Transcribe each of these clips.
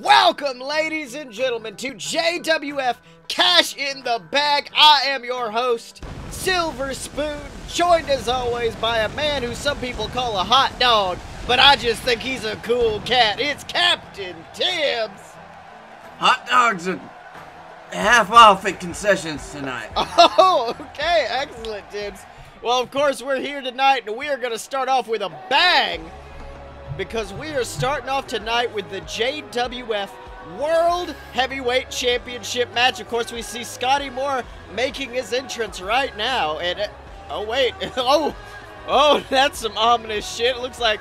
Welcome, ladies and gentlemen, to JWF Cash in the Bag. I am your host, Silver Spoon, joined as always by a man who some people call a hot dog, but I just think he's a cool cat. It's Captain Tibbs. Hot dogs are half off at concessions tonight. Oh, okay. Excellent, Tibbs. Well, of course, we're here tonight, and we are going to start off with a bang, because we are starting off tonight with the JWF World Heavyweight Championship match. Of course, we see Scottye Moore making his entrance right now, and oh wait, oh, that's some ominous shit. It looks like,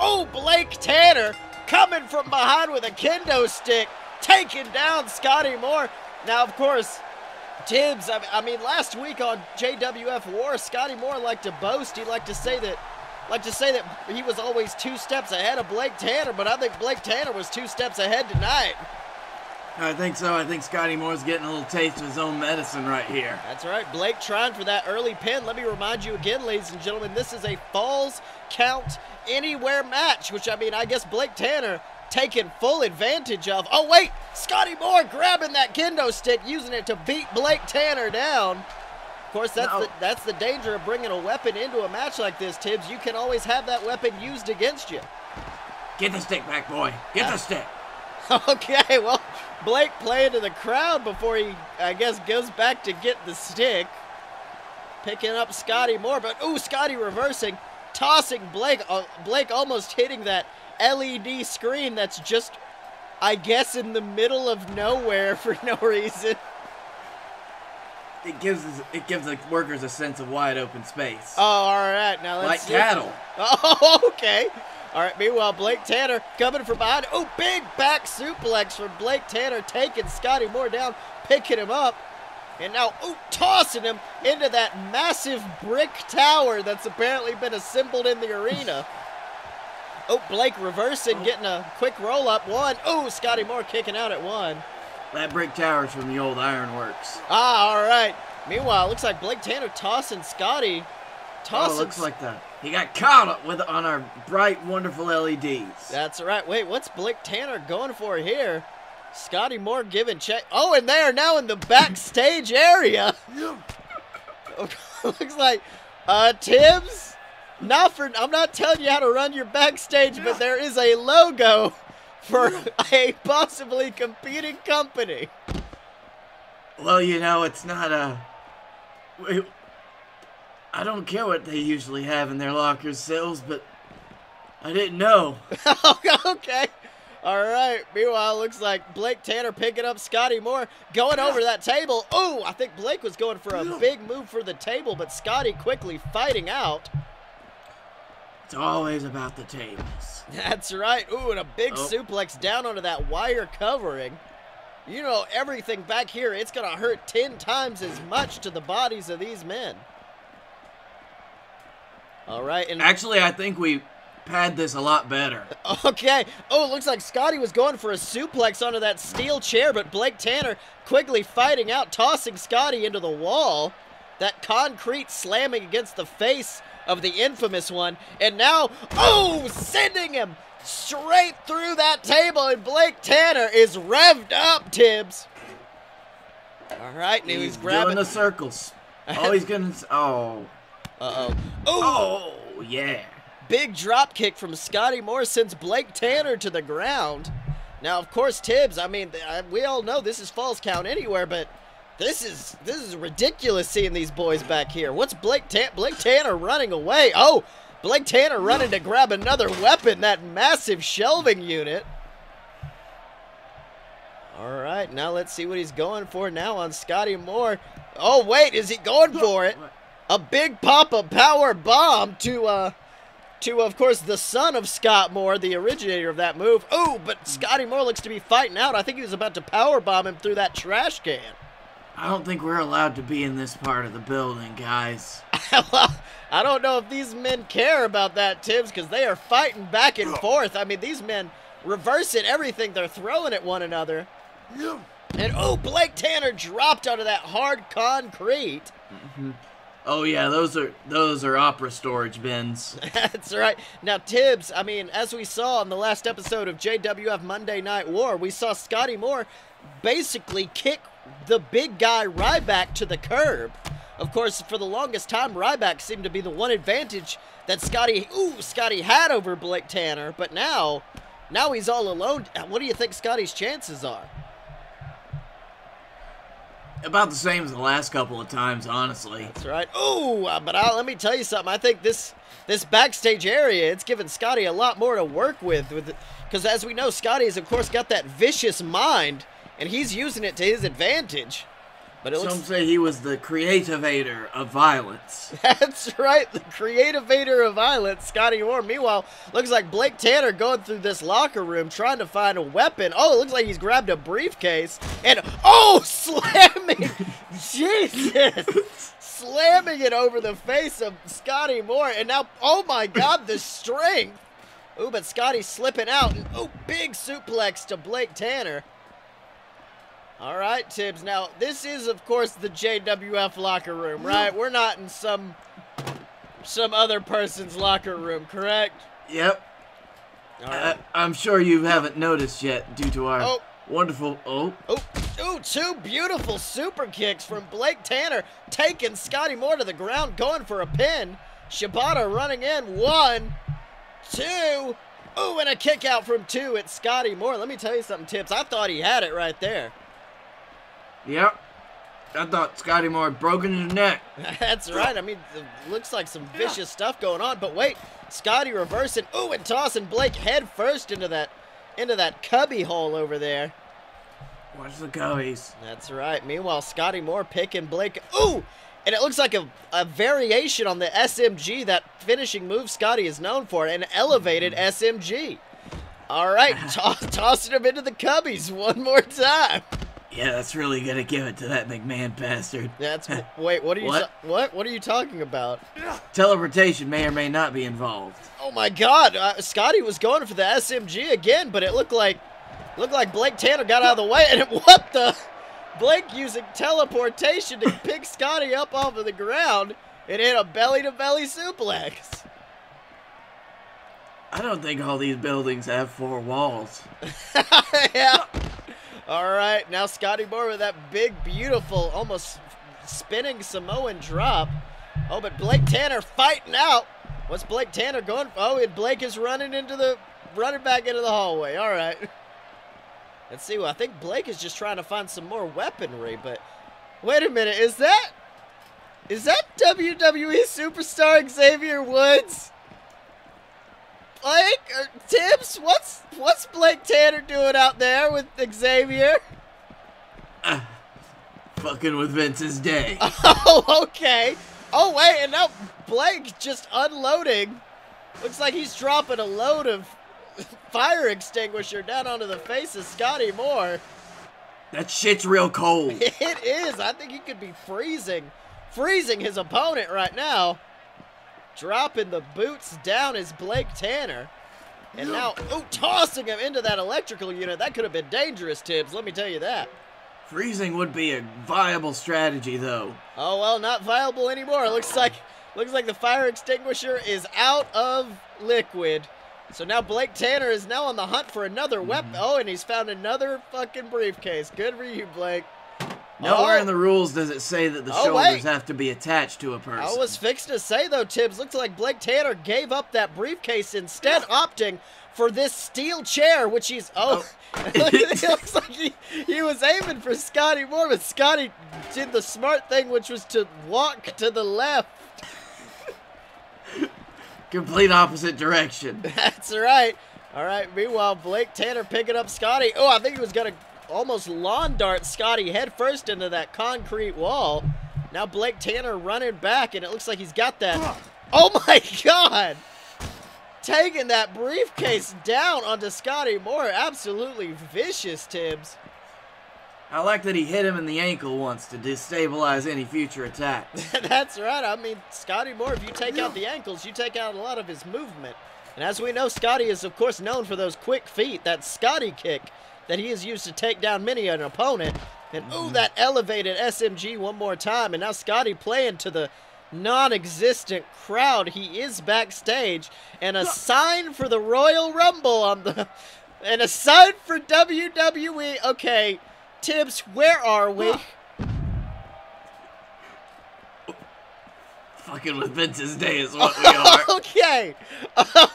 oh, Blake Tanner coming from behind with a kendo stick, taking down Scottye Moore. Now, of course, Tibbs, I mean, last week on JWF War, Scottye Moore liked to boast. He liked to say that. He was always two steps ahead of Blake Tanner, but I think Blake Tanner was two steps ahead tonight. I think so. I think Scottye Moore's getting a little taste of his own medicine right here. That's right. Blake trying for that early pin. Let me remind you again, ladies and gentlemen, this is a Falls Count Anywhere match, which, I mean, I guess Blake Tanner taking full advantage of. Oh, wait! Scottye Moore grabbing that kendo stick, using it to beat Blake Tanner down. Of course, that's the danger of bringing a weapon into a match like this, Tibbs. You can always have that weapon used against you. Get the stick back, boy. Get the stick. Okay, well, Blake playing to the crowd before he, I guess, goes back to get the stick. Picking up Scottye Moore, but, ooh, Scottye reversing, tossing Blake. Blake almost hitting that LED screen that's just, I guess, in the middle of nowhere for no reason. It gives the workers a sense of wide open space. Oh, all right. Now let's see. Like cattle. Oh, okay. All right. Meanwhile, Blake Tanner coming from behind. Oh, big back suplex from Blake Tanner, taking Scottye Moore down, picking him up, and now tossing him into that massive brick tower that's apparently been assembled in the arena. Oh, Blake reversing, getting a quick roll up. One. Oh, Scottye Moore kicking out at one. That brick tower's from the old ironworks. Ah, all right. Meanwhile, looks like Blake Tanner tossing Scottye. Oh, looks like that. He got caught up on our bright, wonderful LEDs. That's right. Wait, what's Blake Tanner going for here? Scottye Moore giving check. Oh, and they are now in the backstage area. Looks like Tibbs. I'm not telling you how to run your backstage, but there is a logo for a possibly competing company. Well, you know, it's not a... I don't care what they usually have in their locker cells, but I didn't know. Okay. All right. Meanwhile, it looks like Blake Tanner picking up Scottye Moore, going over that table. Oh, I think Blake was going for a big move for the table, but Scottye quickly fighting out. It's always about the tables. That's right. Ooh, and a big suplex down onto that wire covering. You know, everything back here, it's going to hurt 10 times as much to the bodies of these men. All right. And actually, I think we pad this a lot better. Okay. Oh, it looks like Scottye was going for a suplex onto that steel chair, but Blake Tanner quickly fighting out, tossing Scottye into the wall. That concrete slamming against the face of the infamous one, and now, oh, sending him straight through that table, and Blake Tanner is revved up, Tibbs. All right, now he's grabbing doing the circles. Oh, he's gonna, oh. Uh-oh. Oh, yeah. Big drop kick from Scottye Moore sends Blake Tanner to the ground. Now, of course, Tibbs, I mean, we all know this is Falls Count Anywhere, but This is ridiculous seeing these boys back here. What's Blake Tanner running away? Oh, Blake Tanner running to grab another weapon, that massive shelving unit. All right, now let's see what he's going for now on Scottye Moore. Oh, wait, is he going for it? A big pop-up power bomb to, of course, the son of Scott Moore, the originator of that move. Oh, but Scottye Moore looks to be fighting out. I think he was about to power bomb him through that trash can. I don't think we're allowed to be in this part of the building, guys. Well, I don't know if these men care about that, Tibbs, because they are fighting back and forth. I mean, these men reversing everything they're throwing at one another. And, oh, Blake Tanner dropped onto that hard concrete. Oh yeah, those are opera storage bins. That's right. Now Tibbs, I mean, as we saw in the last episode of JWF Monday Night War, we saw Scottye Moore basically kick the big guy Ryback to the curb. Of course, for the longest time, Ryback seemed to be the one advantage that Scottye had over Blake Tanner, but now he's all alone. What do you think Scotty's chances are? About the same as the last couple of times, honestly. That's right. Oh, but let me tell you something. I think this backstage area, it's giving Scottye a lot more to work with, because as we know, Scotty's, of course, got that vicious mind, and he's using it to his advantage. But it some say he was the creativator of violence. That's right, the creativator of violence, Scottye Moore. Meanwhile, looks like Blake Tanner going through this locker room trying to find a weapon. Oh, it looks like he's grabbed a briefcase and, oh, slamming, Jesus, slamming it over the face of Scottye Moore. And now, oh my God, the strength. Oh, but Scotty's slipping out. And, oh, big suplex to Blake Tanner. All right, Tibbs. Now, this is, of course, the JWF locker room, right? We're not in some other person's locker room, correct? Yep. All right. I'm sure you haven't noticed yet due to our wonderful... Oh, two beautiful super kicks from Blake Tanner, taking Scottye Moore to the ground, going for a pin. Shibata running in. 1, 2... Oh, and a kick out from 2 at Scottye Moore. Let me tell you something, Tibbs. I thought he had it right there. Yep. I thought Scottye Moore had broken his neck. That's right. I mean, it looks like some vicious stuff going on. But wait, Scotty reversing. Ooh, and tossing Blake head first into that cubby hole over there. Watch the cubbies. That's right. Meanwhile, Scottye Moore picking Blake. Ooh, and it looks like a variation on the SMG, that finishing move Scotty is known for, an elevated SMG. All right, tossing him into the cubbies one more time. Yeah, that's really gonna give it to that McMahon bastard. That's wait. What are you? What are you talking about? Teleportation may or may not be involved. Oh my God! Scotty was going for the SMG again, but it looked like Blake Tanner got out of the way. And what the? Blake using teleportation to pick Scotty up off of the ground and hit a belly-to-belly suplex. I don't think all these buildings have 4 walls. Yeah. All right, now Scottye Moore with that big, beautiful, almost spinning Samoan drop. Oh, but Blake Tanner fighting out. What's Blake Tanner going for? Oh, and Blake is running back into the hallway. All right. Let's see. Well, I think Blake is just trying to find some more weaponry, but wait a minute. Is that WWE superstar Xavier Woods? Blake or Tibbs, what's Blake Tanner doing out there with Xavier? Fucking with Vince's day. Oh, okay. Oh wait, and now Blake just unloading. Looks like he's dropping a load of fire extinguisher down onto the face of Scottye Moore. That shit's real cold. It is. I think he could be freezing his opponent right now. Dropping the boots down is Blake Tanner. And now, oh, tossing him into that electrical unit. That could have been dangerous, Tibbs, let me tell you that. Freezing would be a viable strategy, though. Oh, well, not viable anymore. It looks like the fire extinguisher is out of liquid. So now Blake Tanner is now on the hunt for another weapon. Oh, and he's found another fucking briefcase. Good for you, Blake. Nowhere in the rules does it say that the shoulders have to be attached to a person. I was fixing to say, though, Tibbs, looks like Blake Tanner gave up that briefcase, instead opting for this steel chair, which he's... Oh. It looks like he was aiming for Scottye Moore, but Scotty did the smart thing, which was to walk to the left. Complete opposite direction. That's right. All right, meanwhile, Blake Tanner picking up Scotty. Oh, I think he was going to... almost lawn dart Scotty head first into that concrete wall. Now Blake Tanner running back, and it looks like he's got that. Oh my God! Taking that briefcase down onto Scottye Moore. Absolutely vicious, Tibbs. I like that he hit him in the ankle once to destabilize any future attack. That's right. I mean, Scottye Moore, if you take out the ankles, you take out a lot of his movement. And as we know, Scotty is, of course, known for those quick feet, that Scotty kick that he is used to take down many an opponent. And ooh, that elevated SMG one more time. And now Scotty playing to the non-existent crowd. He is backstage, and a sign for the Royal Rumble on the, and a sign for WWE. Okay, Tibbs, where are we? Fucking with Vince's day is what we are. Okay,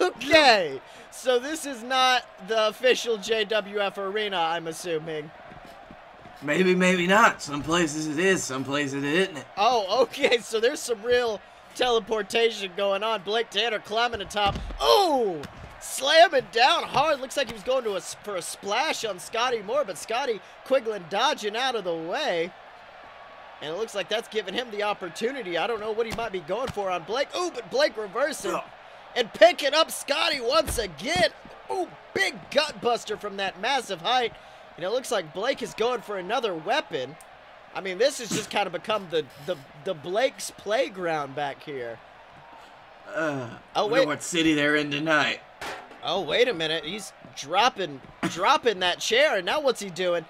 okay. So this is not the official JWF arena, I'm assuming. Maybe, maybe not. Some places it is, some places it isn't. Oh, okay, so there's some real teleportation going on. Blake Tanner climbing the top. Oh! Slamming down hard. Looks like he was going to for a splash on Scottye Moore, but Scotty Quiglin dodging out of the way. And it looks like that's giving him the opportunity. I don't know what he might be going for on Blake. Oh, but Blake reversing and picking up Scotty once again. Oh, big gut buster from that massive height. And it looks like Blake is going for another weapon. I mean, this has just kind of become the Blake's playground back here. Oh, wait. I don't know what city they're in tonight. Oh, wait a minute. He's dropping that chair, and now what's he doing?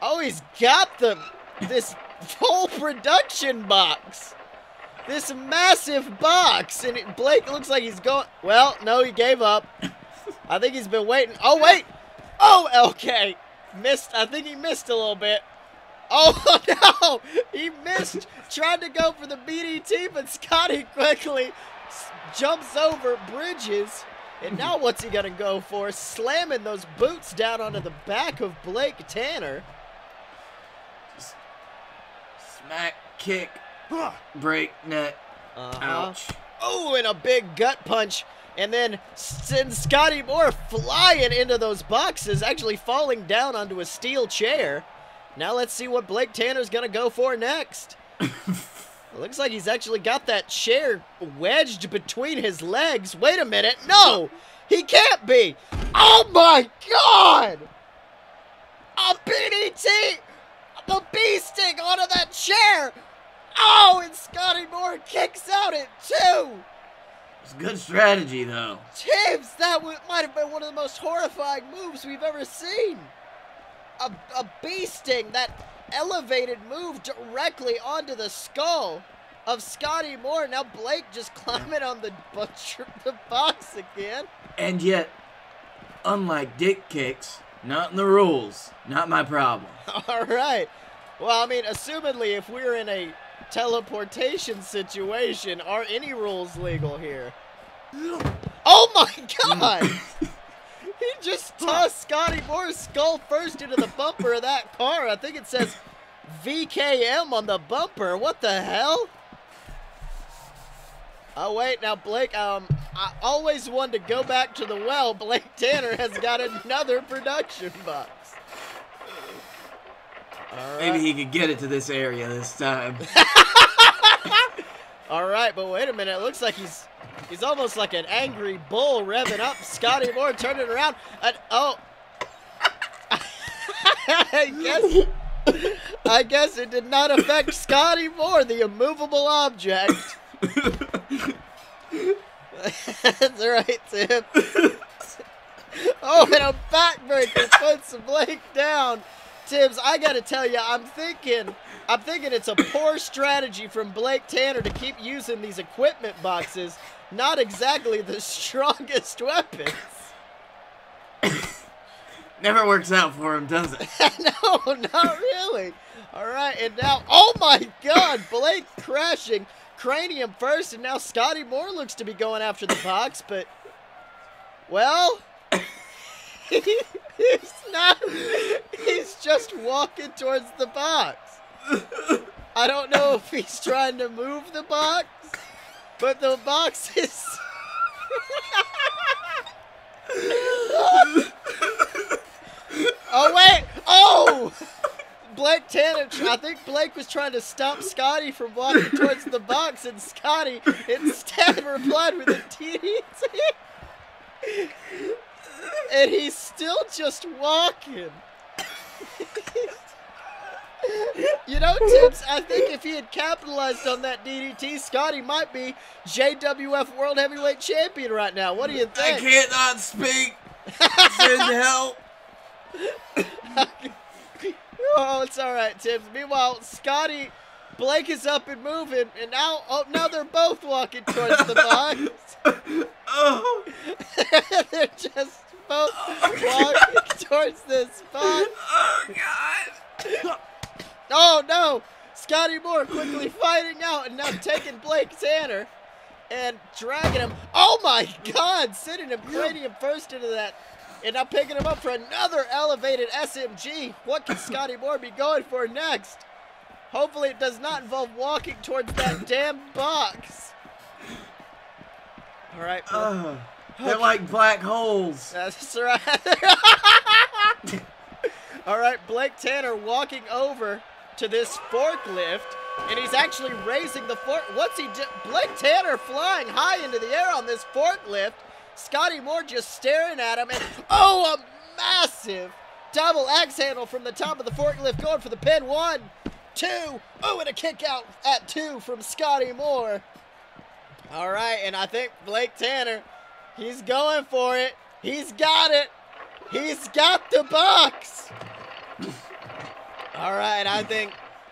Oh, he's got this whole production box. This massive box, and Blake looks like he's going... Well, no, he gave up. I think he's been waiting. Oh, wait! Oh, okay. Missed. I think he missed a little bit. Oh, no! He missed. Tried to go for the BDT, but Scotty quickly jumps over bridges. And now what's he going to go for? Slamming those boots down onto the back of Blake Tanner. Just smack, kick, break, neck, ouch. Oh, and a big gut punch. And then sends Scottye Moore flying into those boxes, actually falling down onto a steel chair. Now let's see what Blake Tanner's going to go for next. Looks like he's actually got that chair wedged between his legs. Wait a minute. No, he can't be. Oh, my God. A BDT. The bee sting onto that chair. Oh, and Scottye Moore kicks out at 2. It's good strategy, though. Tibbs, that might have been one of the most horrifying moves we've ever seen. A bee sting, that elevated move directly onto the skull of Scotty Moore. Now Blake just climbing on the box again. And yet, unlike dick kicks, not in the rules, not my problem. All right. Well, I mean, assumedly, if we're in a teleportation situation, are any rules legal here? Oh my God! He just tossed Scotty Moore's skull first into the bumper of that car. I think it says VKM on the bumper. What the hell? Oh wait, now Blake, I always wanted to go back to the well. Blake Tanner has got another production box. Right. Maybe he could get it to this area this time. All right, but wait a minute. It looks like he's almost like an angry bull revving up. Scotty Moore turning around. I guess it did not affect Scotty Moore, the immovable object. That's right, Tim. Oh, and a backbreaker puts Blake down. Tibbs, I gotta tell you, I'm thinking it's a poor strategy from Blake Tanner to keep using these equipment boxes. Not exactly the strongest weapons. Never works out for him, does it? No, not really. All right, and now, oh my God, Blake crashing cranium first, and now Scotty Moore looks to be going after the box, but, well. He's not. He's just walking towards the box. I don't know if he's trying to move the box, but the box is. Oh wait! Oh, Blake Tanner. I think Blake was trying to stop Scotty from walking towards the box, and Scotty instead replied with a DDT. And he's still just walking. You know, Tibbs, I think if he had capitalized on that DDT, Scotty might be JWF World Heavyweight Champion right now. What do you think? I can't not speak. Send help. Oh, it's all right, Tibbs. Meanwhile, Scotty Blake is up and moving, and now now they're both walking towards the box. Oh. They're just both walking towards this spot. Oh, God. Oh, no. Scottye Moore quickly fighting out and now taking Blake Tanner and dragging him. Oh, my God. Sitting him, plating him first into that. And now picking him up for another elevated SMG. What can Scottye Moore be going for next? Hopefully it does not involve walking towards that damn box. All right. They're like black holes. That's right. All right, Blake Tanner walking over to this forklift, and he's actually raising the fork. What's he doing? Blake Tanner flying high into the air on this forklift. Scottye Moore just staring at him, and oh, a massive double axe handle from the top of the forklift going for the pin. 1, 2, oh, and a kick out at 2 from Scottye Moore. All right, and I think Blake Tanner, he's going for it. He's got it. He's got the box. All right, I think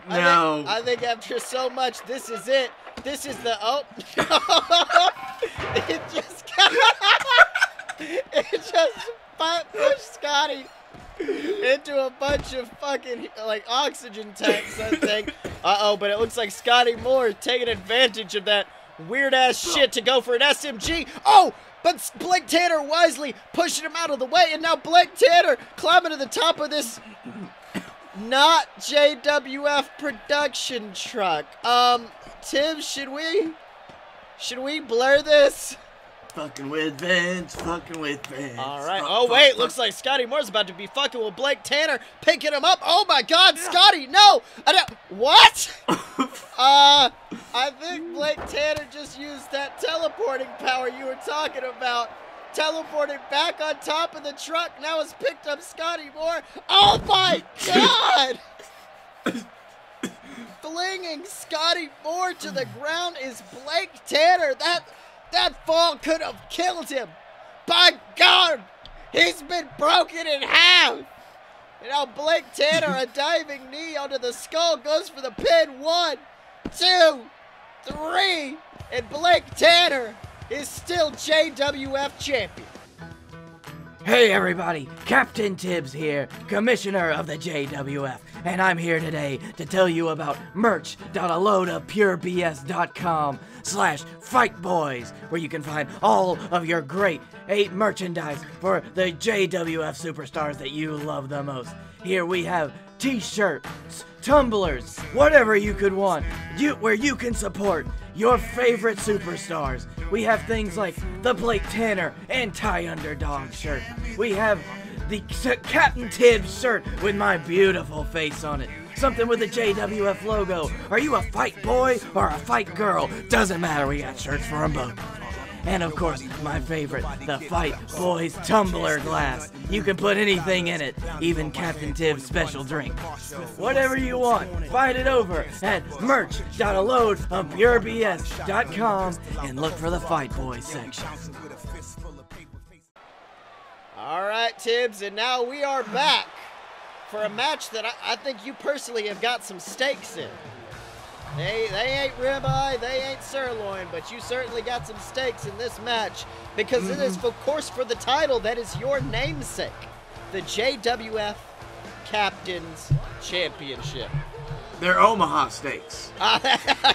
after so much, this is it. This is the, oh, it just got, pushed Scottye into a bunch of fucking, like, oxygen tanks, I think. Uh-oh, but it looks like Scottye Moore taking advantage of that weird-ass shit to go for an SMG. Oh, but Blake Tanner wisely pushing him out of the way, and now Blake Tanner climbing to the top of this not JWF production truck. Tim, should we blur this? Fucking with Vince, fucking with Vince. All right. Oh, wait, looks like Scottye Moore's about to be fucking with Blake Tanner, picking him up. Oh, my God, Scottye, no. What? I think Blake Tanner just used that teleporting power you were talking about. Teleported back on top of the truck. Now it's picked up Scottye Moore. Oh, my God. Flinging Scottye Moore to the ground is Blake Tanner. That fall could have killed him. By God, he's been broken in half. And now Blake Tanner, a diving knee onto the skull, goes for the pin. 1, 2, 3, and Blake Tanner is still JWF champion. Hey everybody, Captain Tibbs here, Commissioner of the JWF, and I'm here today to tell you about merch.aloadofpurebs.com/fightboys, where you can find all of your great 8 merchandise for the JWF superstars that you love the most. Here we have t-shirts, tumblers, whatever you could want, where you can support your favorite superstars. We have things like the Blake Tanner anti-underdog shirt. We have the Captain Tibbs shirt with my beautiful face on it. Something with a JWF logo. Are you a fight boy or a fight girl? Doesn't matter, we got shirts for them both. And of course, my favorite, the Fight Boys tumbler glass. You can put anything in it, even Captain Tibbs' special drink. Whatever you want, find it over at merch.aloadofpurebs.com and look for the Fight Boys section. All right, Tibbs, and now we are back for a match that I think you personally have got some stakes in. They ain't ribeye, they ain't sirloin, but you certainly got some stakes in this match because it is, of course, for the title that is your namesake, the JWF Captain's Championship. They're Omaha stakes.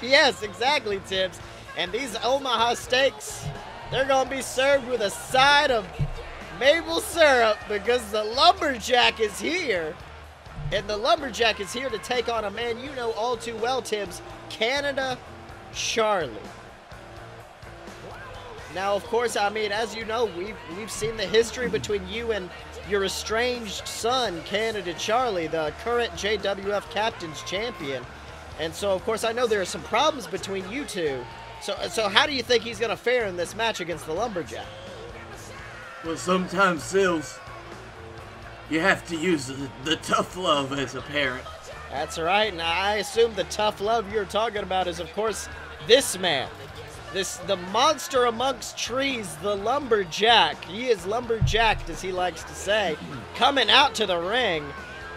Yes, exactly, Tibbs. And these Omaha stakes, they're going to be served with a side of maple syrup because the Lumberjack is here. And the Lumberjack is here to take on a man you know all too well, Tibbs, Canada Charlie. Now, of course, I mean, as you know, we've seen the history between you and your estranged son, Canada Charlie, the current JWF Captain's Champion. And so, of course, I know there are some problems between you two. So how do you think he's going to fare in this match against the Lumberjack? Well, sometimes, Sills, you have to use the tough love as a parent. That's right, and I assume the tough love you're talking about is, of course, this man. The monster amongst trees, the Lumberjack. He is lumberjacked, as he likes to say, coming out to the ring.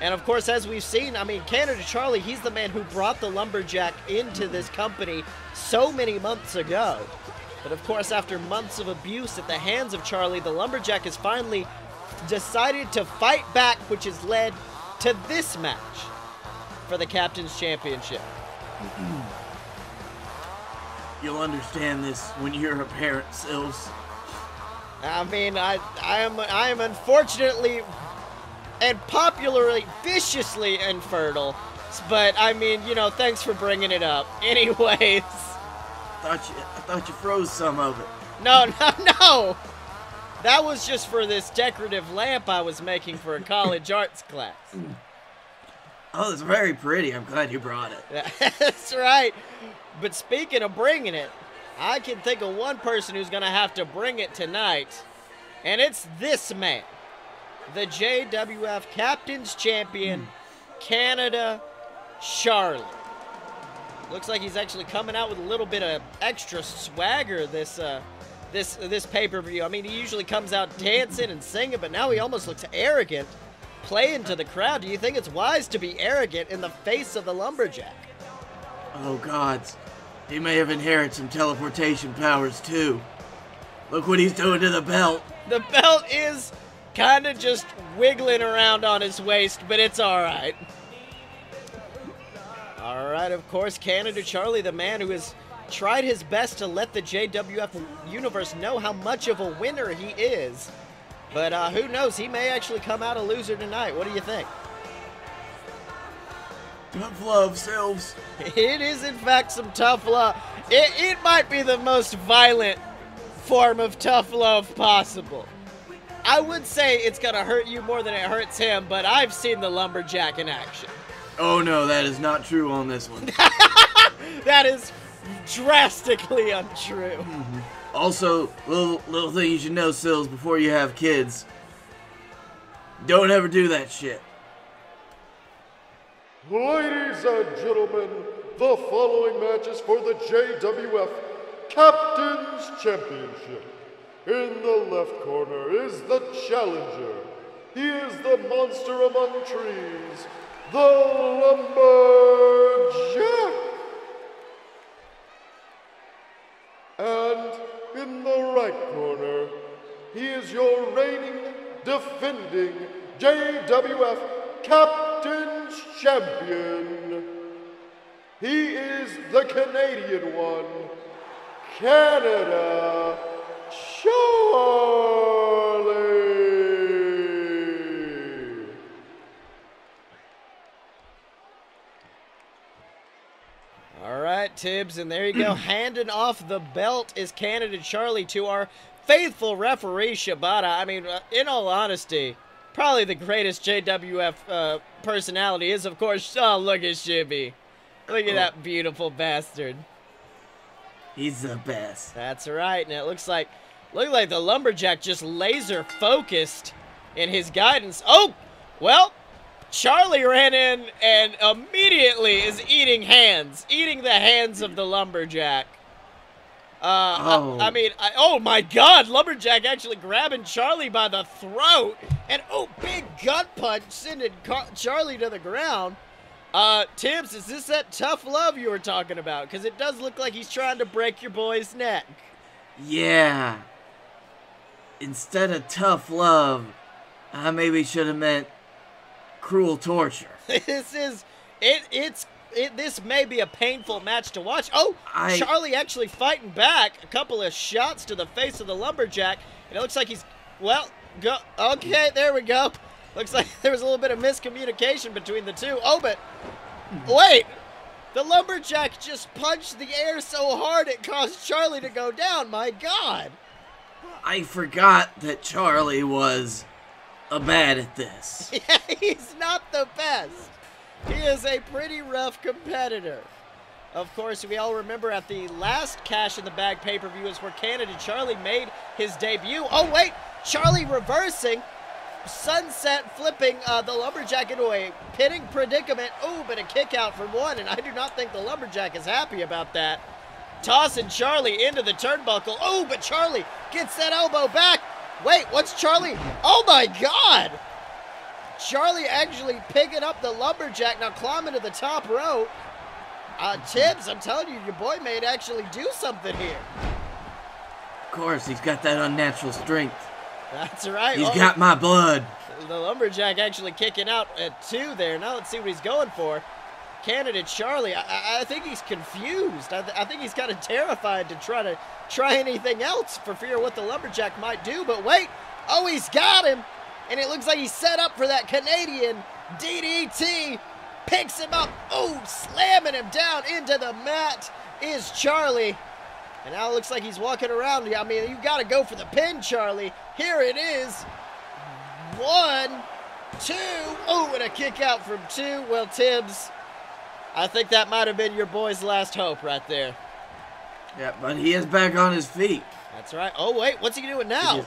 And of course, as we've seen, I mean, Canada Charlie, he's the man who brought the Lumberjack into this company so many months ago. But of course, after months of abuse at the hands of Charlie, the Lumberjack has finally decided to fight back, which has led to this match for the Captain's Championship. You'll understand this when you're a parent, Sills. I mean, I am unfortunately and popularly viciously infertile, but I mean, you know, thanks for bringing it up. Anyways, I thought you froze some of it. No. That was just for this decorative lamp I was making for a college arts class. Oh, it's very pretty. I'm glad you brought it. That's right. But speaking of bringing it, I can think of one person who's going to have to bring it tonight, and it's this man, the JWF Captain's Champion, Canada Charlie. Looks like he's actually coming out with a little bit of extra swagger this pay-per-view. I mean, he usually comes out dancing and singing, but now he almost looks arrogant, playing to the crowd. Do you think it's wise to be arrogant in the face of the Lumberjack? Oh, gods. He may have inherited some teleportation powers, too. Look what he's doing to the belt. The belt is kind of just wiggling around on his waist, but it's all right. All right, of course, Canada Charlie, the man who has tried his best to let the JWF universe know how much of a winner he is. But who knows? He may actually come out a loser tonight. What do you think? Tough love, Silves. It is, in fact, some tough love. It might be the most violent form of tough love possible. I would say it's going to hurt you more than it hurts him, but I've seen the Lumberjack in action. Oh, no, that is not true on this one. That is drastically untrue. Mm-hmm. Also, little thing you should know, Sills, before you have kids, don't ever do that shit. Ladies and gentlemen, the following match is for the JWF Captain's Championship. In the left corner is the challenger. He is the monster among trees, the Lumberjack. And in the right corner, he is your reigning, defending JWF Captain's Champion. He is the Canadian one, Canada Charlie. All right, Tibbs, and there you go. Handing off the belt is Canada Charlie to our faithful referee, Shibata. I mean, in all honesty, probably the greatest JWF personality is, of course, oh, look at Shibby. Look at that beautiful bastard. He's the best. That's right. And it looks like the Lumberjack just laser focused in his guidance. Oh, well, Charlie ran in and immediately is eating the hands of the Lumberjack. Oh my God, Lumberjack actually grabbing Charlie by the throat and big gut punch sending Charlie to the ground. Tibbs, is this that tough love you were talking about? Because it does look like he's trying to break your boy's neck. Yeah. Instead of tough love, I maybe should have meant cruel torture. This may be a painful match to watch. Oh, Charlie actually fighting back. A couple of shots to the face of the Lumberjack. And it looks like he's, okay, there we go. Looks like there was a little bit of miscommunication between the two. Oh, but wait. The Lumberjack just punched the air so hard it caused Charlie to go down. My God. I forgot that Charlie was bad at this. Yeah, he's not the best. He is a pretty rough competitor. Of course, we all remember at the last Cash in the Bag pay-per-view is where Canada Charlie made his debut. Oh, wait. Charlie reversing. Sunset flipping the Lumberjack into a pinning predicament. Oh, but a kick out from one, and I do not think the Lumberjack is happy about that. Tossing Charlie into the turnbuckle. Oh, but Charlie gets that elbow back. Wait, what's Charlie? Oh, my God. Charlie actually picking up the Lumberjack, now climbing to the top rope. Tibbs, I'm telling you, your boy may actually do something here. Of course, he's got that unnatural strength. That's right. He's got my blood. The Lumberjack actually kicking out at 2 there. Now let's see what he's going for. Canada Charlie, I think he's confused. I think he's kind of terrified to try anything else for fear of what the Lumberjack might do. But wait, oh, he's got him. And it looks like he's set up for that Canadian DDT. Picks him up. Oh, slamming him down into the mat is Charlie. And now it looks like he's walking around. I mean, you've got to go for the pin, Charlie. Here it is. 1, 2. Oh, and a kick out from 2. Well, Tibbs, I think that might have been your boy's last hope right there. Yeah, but he is back on his feet. That's right. Oh, wait, what's he doing now?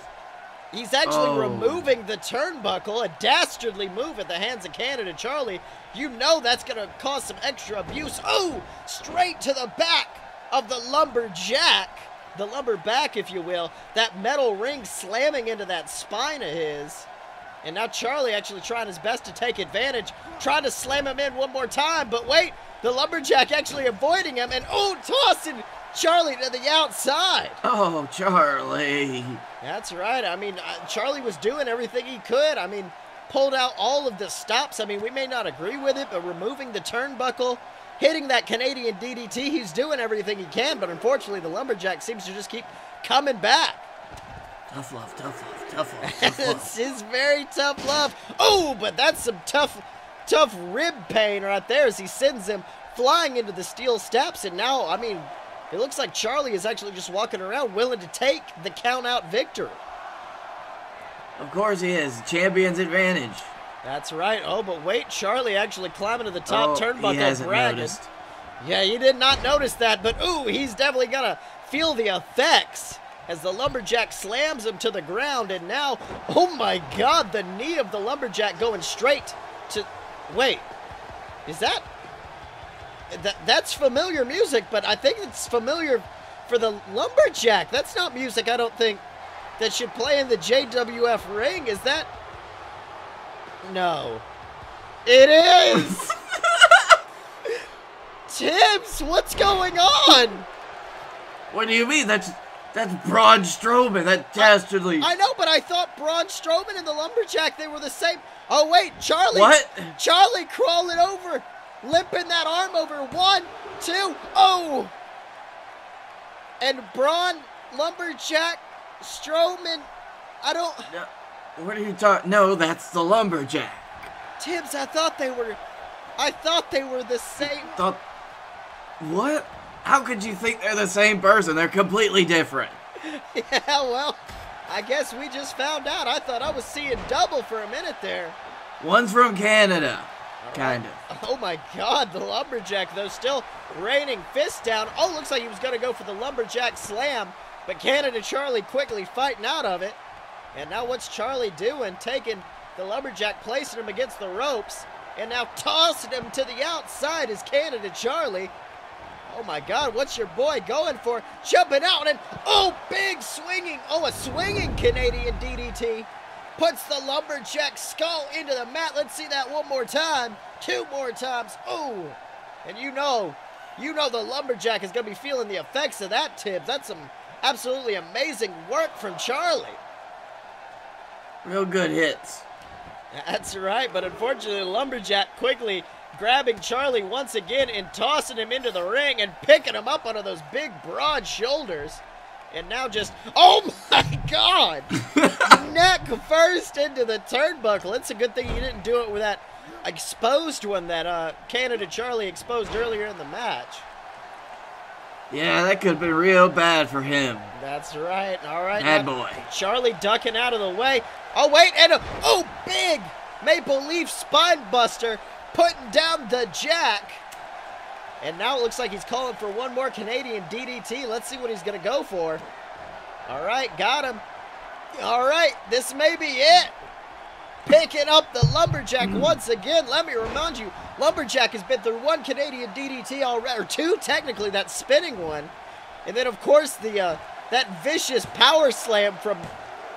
He's actually removing the turnbuckle, a dastardly move at the hands of Canada Charlie. You know that's going to cause some extra abuse. Oh, straight to the back of the Lumberjack. The lumberjack, if you will. That metal ring slamming into that spine of his. And now Charlie actually trying his best to take advantage, trying to slam him in one more time, but wait, the Lumberjack actually avoiding him, and oh, tossing Charlie to the outside. Oh, Charlie. That's right. I mean, Charlie was doing everything he could. I mean, pulled out all of the stops. I mean, we may not agree with it, but removing the turnbuckle, hitting that Canadian DDT, he's doing everything he can, but unfortunately, the Lumberjack seems to just keep coming back. Tough love, tough love, tough love, tough love. This is very tough love. Oh, but that's some tough rib pain right there as he sends him flying into the steel steps. And now, I mean, it looks like Charlie is actually just walking around willing to take the count-out victory. Of course he is. Champion's advantage. That's right. Oh, but wait, Charlie actually climbing to the top turnbuckle. He hasn't noticed. Yeah, he did not notice that, but ooh, he's definitely going to feel the effects as the Lumberjack slams him to the ground, and now, oh my God, the knee of the Lumberjack going straight to, wait, is that's familiar music, but I think it's familiar for the Lumberjack. That's not music, I don't think, that should play in the JWF ring, is that? No. It is! Tibbs, what's going on? What do you mean? That's Braun Strowman, that dastardly. I know, but I thought Braun Strowman and the Lumberjack, they were the same. Oh, wait, Charlie. What? Charlie crawling over, limping that arm over. 1, 2, oh. And Braun, Lumberjack, Strowman, I don't. No, what are you talking? No, that's the Lumberjack. Tibbs, I thought they were the same. What? How could you think they're the same person? They're completely different. Yeah, well, I guess we just found out. I thought I was seeing double for a minute there. One's from Canada, kind of. Oh, my God, the Lumberjack, though, still raining fists down. Oh, looks like he was going to go for the Lumberjack slam, but Canada Charlie quickly fighting out of it. And now what's Charlie doing? Taking the Lumberjack, placing him against the ropes, and now tossing him to the outside is Canada Charlie. Oh my God, what's your boy going for? Jumping out and, oh, big swinging. Oh, a swinging Canadian DDT. Puts the Lumberjack skull into the mat. Let's see that one more time. 2 more times. Oh, and you know the Lumberjack is going to be feeling the effects of that, Tibbs. That's some absolutely amazing work from Charlie. Real good hits. That's right, but unfortunately, the Lumberjack quickly grabbing Charlie once again and tossing him into the ring and picking him up under those big, broad shoulders. And now just, oh my God, neck first into the turnbuckle. It's a good thing you didn't do it with that exposed one that Canada Charlie exposed earlier in the match. Yeah, that could have been real bad for him. That's right. All right. Bad boy. Charlie ducking out of the way. Oh, wait, and oh, big Maple Leaf spine buster. Putting down the jack. And now it looks like he's calling for one more Canadian DDT. Let's see what he's going to go for. All right, got him. All right, this may be it. Picking up the Lumberjack once again. Let me remind you, Lumberjack has been through 1 Canadian DDT already, or 2 technically, that spinning one. And then, of course, the that vicious power slam from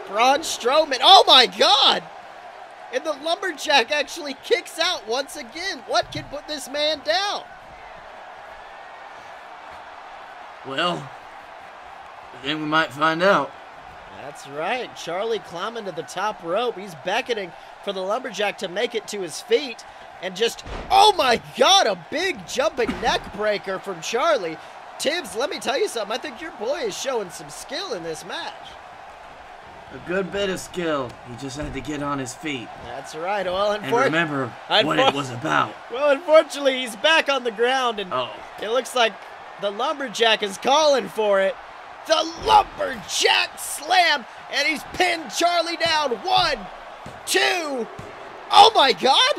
Braun Strowman. Oh, my God. And the Lumberjack actually kicks out once again. What can put this man down? Well, I think we might find out. That's right. Charlie climbing to the top rope. He's beckoning for the Lumberjack to make it to his feet. And just, oh my God, a big jumping neck breaker from Charlie. Tibbs, let me tell you something. I think your boy is showing some skill in this match. A good bit of skill. He just had to get on his feet. That's right. Well, and remember what it was about. Well, unfortunately, he's back on the ground, and it looks like the Lumberjack is calling for it. The Lumberjack slam, and he's pinned Charlie down. 1, 2. Oh, my God.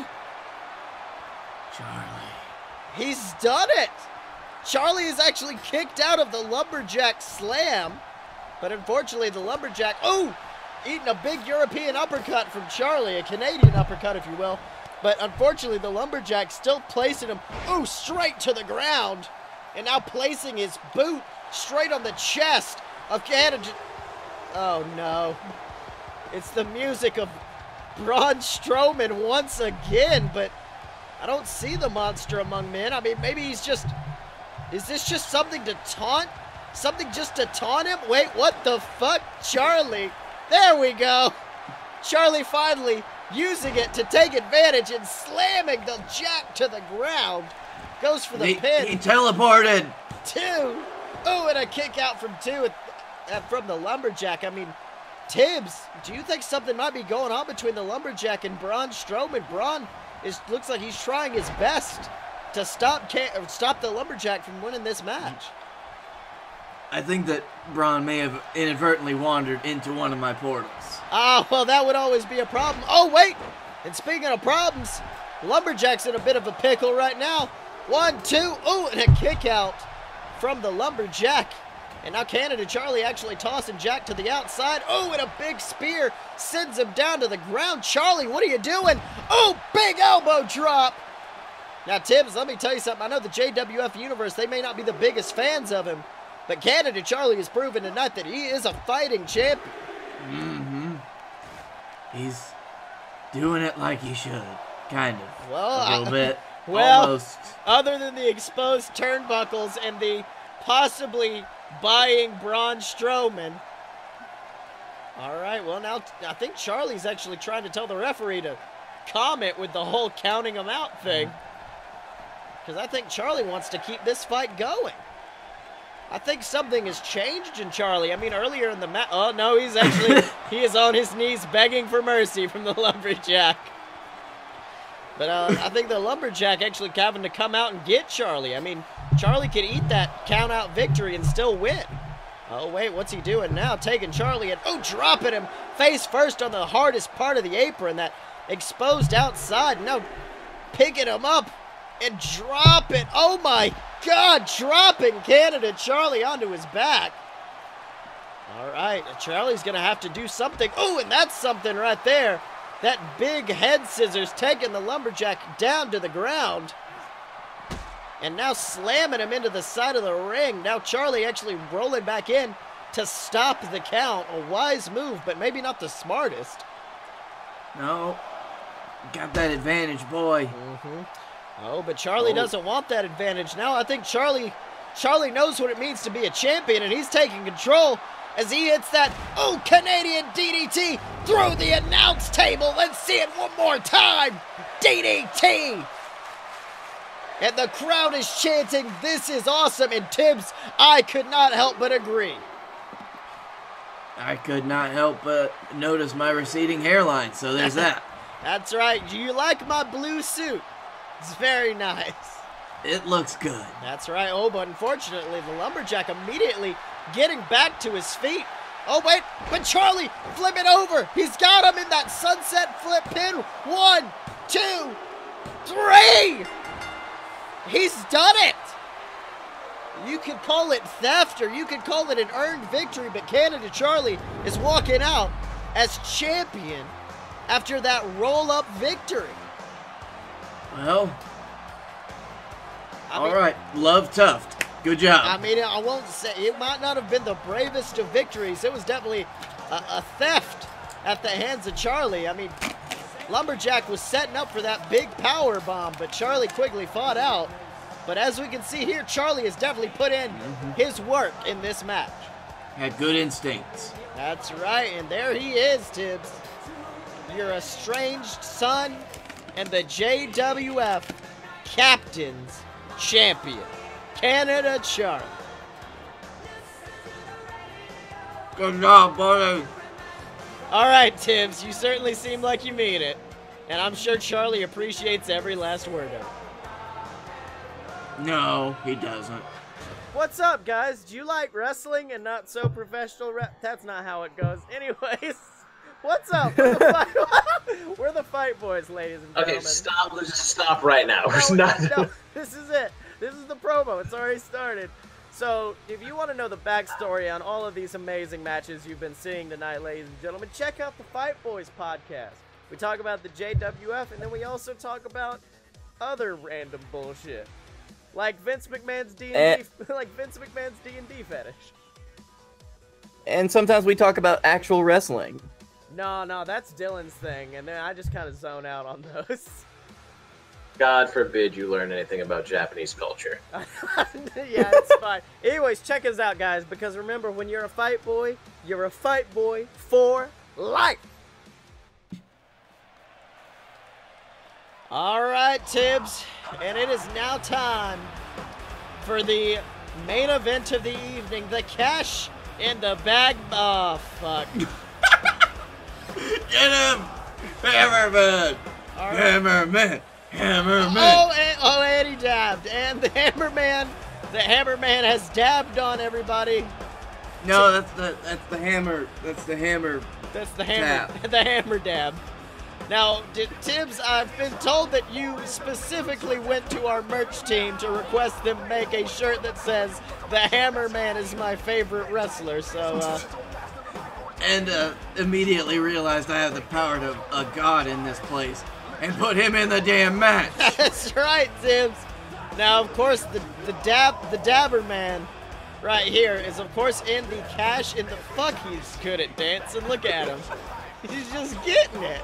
Charlie. He's done it. Charlie is actually kicked out of the Lumberjack slam. But unfortunately, the Lumberjack, eating a big European uppercut from Charlie, a Canadian uppercut, if you will. But unfortunately, the Lumberjack still placing him, straight to the ground. And now placing his boot straight on the chest of Canada. Oh, no. It's the music of Braun Strowman once again, but I don't see the monster among men. I mean, maybe he's just, is this just something to taunt? Something just to taunt him? Wait, what the fuck? Charlie. There we go. Charlie finally using it to take advantage and slamming the jack to the ground. Goes for the pin. He teleported. 2. Oh, and a kick out from 2 from the Lumberjack. I mean, Tibbs, do you think something might be going on between the Lumberjack and Braun Strowman? Braun looks like he's trying his best to stop the Lumberjack from winning this match. I think that Braun may have inadvertently wandered into one of my portals. Ah, well, that would always be a problem. Oh, wait! And speaking of problems, Lumberjack's in a bit of a pickle right now. 1, 2, and a kick out from the Lumberjack. And now Canada Charlie actually tossing Jack to the outside. Oh, and a big spear sends him down to the ground. Charlie, what are you doing? Oh, big elbow drop. Now, Tibbs, let me tell you something. I know the JWF Universe, they may not be the biggest fans of him, but Canada Charlie has proven tonight that he is a fighting champion. He's doing it like he should, kind of. Well, a little bit. Well, almost. Other than the exposed turnbuckles and the possibly buying Braun Strowman. All right. Well, now I think Charlie's actually trying to tell the referee to comment with the whole counting him out thing, because I think Charlie wants to keep this fight going. I think something has changed in Charlie. I mean, earlier in the match, oh no, he's actually, he is on his knees begging for mercy from the Lumberjack. But I think the Lumberjack actually having to come out and get Charlie. I mean, Charlie could eat that count out victory and still win. Oh wait, what's he doing now? Taking Charlie and, dropping him face first on the hardest part of the apron, that exposed outside. No, picking him up and drop it. Oh my God, dropping Canada Charlie onto his back. All right, Charlie's gonna have to do something. Oh, and that's something right there. That big head scissors taking the Lumberjack down to the ground. And now slamming him into the side of the ring. Now Charlie actually rolling back in to stop the count. A wise move, but maybe not the smartest. No, got that advantage, boy. Oh, but Charlie doesn't want that advantage now. I think Charlie knows what it means to be a champion, and he's taking control as he hits that, Canadian DDT through the announce table. Let's see it one more time. DDT. And the crowd is chanting, this is awesome. And Tibbs, I could not help but agree. I could not help but notice my receding hairline, so there's that. That's right. Do you like my blue suit? It's very nice. It looks good. That's right. Oh, but unfortunately, the Lumberjack immediately getting back to his feet. Oh, wait. But Charlie, flip it over. He's got him in that sunset flip pin. 1, 2, 3. He's done it. You could call it theft or you could call it an earned victory, but Canada Charlie is walking out as champion after that roll-up victory. Well, all right, love Tuft. Good job. I mean, I won't say, it might not have been the bravest of victories. It was definitely a theft at the hands of Charlie. I mean, Lumberjack was setting up for that big power bomb, but Charlie Quigley fought out. But as we can see here, Charlie has definitely put in his work in this match. Had good instincts. That's right, and there he is, Tibbs. Your estranged son and the JWF Captain's Champion, Canada Charlie. Good job, buddy. All right, Tibbs, you certainly seem like you mean it. And I'm sure Charlie appreciates every last word of it. No, he doesn't. What's up, guys? Do you like wrestling and not so professional That's not how it goes. Anyways, what's up? We're the Fight Boys, ladies and gentlemen. Okay, stop. Let's just stop right now. No, this is it. This is the promo. It's already started. So, if you want to know the backstory on all of these amazing matches you've been seeing tonight, ladies and gentlemen, check out the Fight Boys podcast. We talk about the JWF, and then we also talk about other random bullshit, like Vince McMahon's D&D, like Vince McMahon's D&D fetish. And sometimes we talk about actual wrestling. No, that's Dylan's thing, and then I just kind of zone out on those. God forbid you learn anything about Japanese culture. Yeah, it's fine. Anyways, check us out, guys, because remember, when you're a fight boy for life. All right, Tibbs, and it is now time for the main event of the evening, the cash in the bag. Oh, fuck. Get him! Hammer Man! Right. Hammer Man! Hammer Man! Oh, and he dabbed. And the Hammer Man has dabbed on everybody. No, that's the hammer dab. The hammer dab. Now, Tibbs, I've been told that you specifically went to our merch team to request them make a shirt that says "The Hammer Man is my favorite wrestler." So. And immediately realized I have the power to a god in this place. And put him in the damn match. That's right, Tibbs. Now, of course, the dabber man right here is, of course, in the cash in the fuck. He's good at dancing. Look at him. He's just getting it.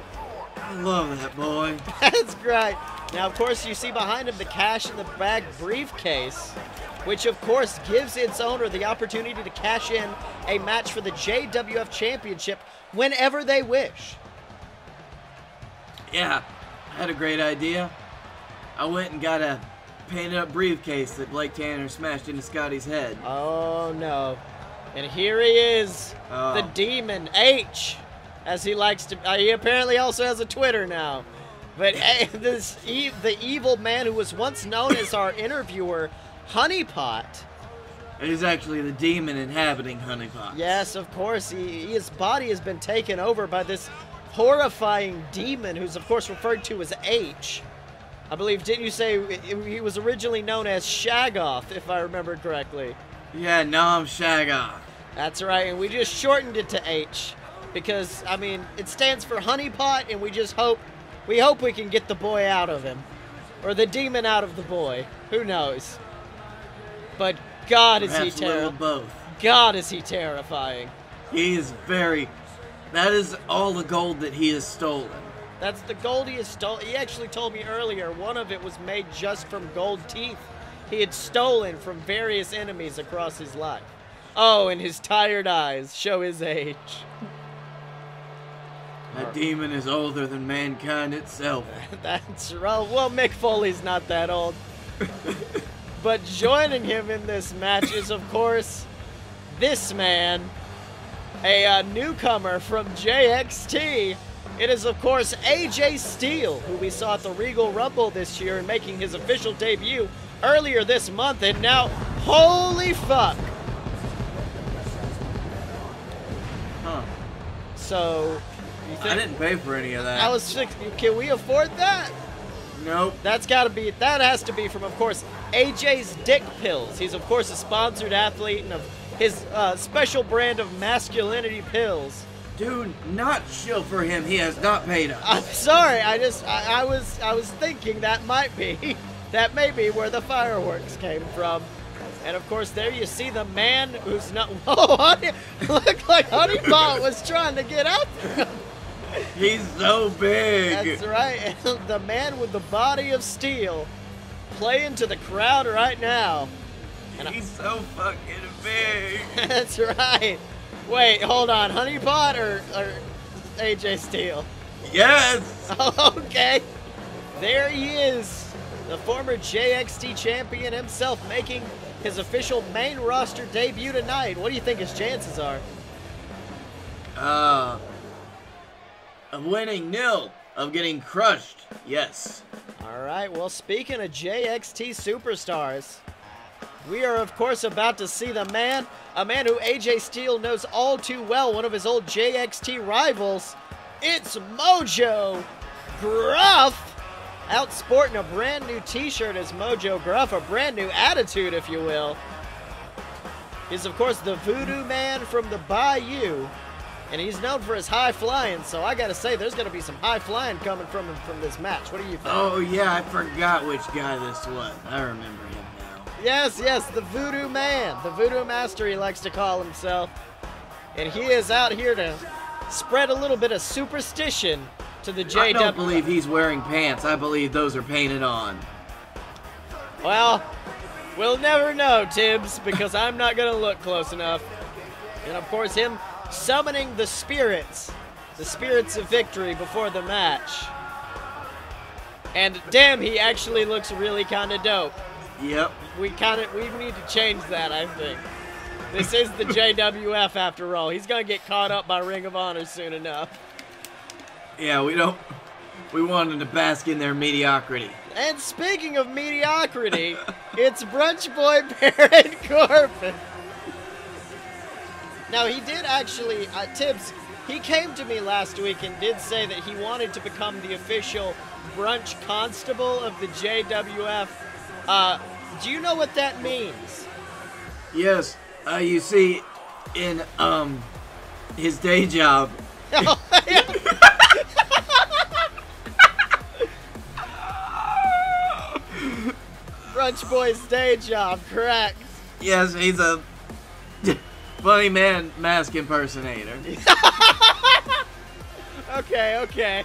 I love that boy. That's great. Now, of course, you see behind him the cash in the bag briefcase, which, of course, gives its owner the opportunity to cash in a match for the JWF Championship whenever they wish. Yeah. I had a great idea. I went and got a painted up briefcase that Blake Tanner smashed into Scotty's head. Oh no. And here he is, the Demon H, as he likes to, he apparently also has a Twitter now. But the evil man who was once known as our interviewer, Honeypot. He's actually the demon inhabiting Honeypot. Yes, of course. His body has been taken over by this horrifying demon who's of course referred to as H. I believe, didn't you say he was originally known as Shagoth, if I remember correctly? Yeah, Nom Shagoth. That's right, and we just shortened it to H because, I mean, it stands for Honeypot, and we just hope we can get the boy out of him. Or the demon out of the boy. Who knows? But God, is he terrifying. God, is he terrifying. He is very... That is all the gold that he has stolen. That's the gold he has stolen. He actually told me earlier one of it was made just from gold teeth he had stolen from various enemies across his life. Oh, and his tired eyes show his age. That demon is older than mankind itself. That's right. Well, Mick Foley's not that old. But joining him in this match is, of course, this man... A newcomer from JXT. It is, of course, AJ Steele, who we saw at the Regal Rumble this year and making his official debut earlier this month. And now, holy fuck. Huh. So, you think, I didn't pay for any of that. I was like, can we afford that? Nope. That has to be from, of course, AJ's Dick Pills. He's, of course, a sponsored athlete and his special brand of masculinity pills. Do not shill for him. He has not paid us. I'm sorry. I was thinking that might be, that may be where the fireworks came from. And of course, there you see the man who's not. Oh, honey, looked like Honeypot was trying to get out. He's so big. That's right. The man with the body of steel playing to the crowd right now. And he's so fucking big. That's right. Wait, hold on. Honeypot or AJ Steele? Yes. Okay. There he is. The former JXT champion himself making his official main roster debut tonight. What do you think his chances are? Of winning nil, of getting crushed, yes. All right, well, speaking of JXT superstars, we are, of course, about to see the man, a man who AJ Steele knows all too well, one of his old JXT rivals. It's Mojo Gruff, out sporting a brand new t-shirt as Mojo Gruff, a brand new attitude, if you will. He's, of course, the voodoo man from the Bayou, and he's known for his high flying, so I gotta say there's gonna be some high flying coming from him from this match. What do you think? Oh yeah, I forgot which guy this was. I remember him now. Yes, yes, the voodoo man, the voodoo master he likes to call himself, and he is out here to spread a little bit of superstition to the JWF. I don't believe he's wearing pants. I believe those are painted on. Well, we'll never know, Tibbs, because I'm not gonna look close enough. And of course him summoning the spirits of victory before the match. And damn, he actually looks really kind of dope. Yep. We need to change that, I think. This is the JWF after all. He's gonna get caught up by Ring of Honor soon enough. Yeah, we want him to bask in their mediocrity. And speaking of mediocrity, it's Brunch Boy Baron Corbin. Now, he did actually, Tibbs, he came to me last week and did say that he wanted to become the official brunch constable of the JWF. Do you know what that means? Yes, you see, in his day job. Oh, yeah. Brunch Boy's day job, correct. Yes, he's a... funny man mask impersonator. Okay, okay.